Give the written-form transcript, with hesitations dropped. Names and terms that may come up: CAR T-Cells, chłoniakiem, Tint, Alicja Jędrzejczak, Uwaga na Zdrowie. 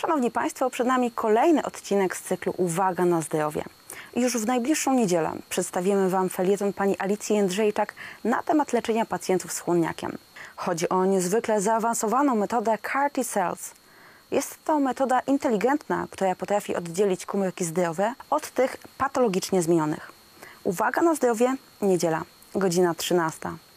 Szanowni Państwo, przed nami kolejny odcinek z cyklu Uwaga na zdrowie. Już w najbliższą niedzielę przedstawimy Wam felieton pani Alicji Jędrzejczak na temat leczenia pacjentów z chłoniakiem. Chodzi o niezwykle zaawansowaną metodę CAR T-Cells. Jest to metoda inteligentna, która potrafi oddzielić komórki zdrowe od tych patologicznie zmienionych. Uwaga na zdrowie, niedziela, godzina 13.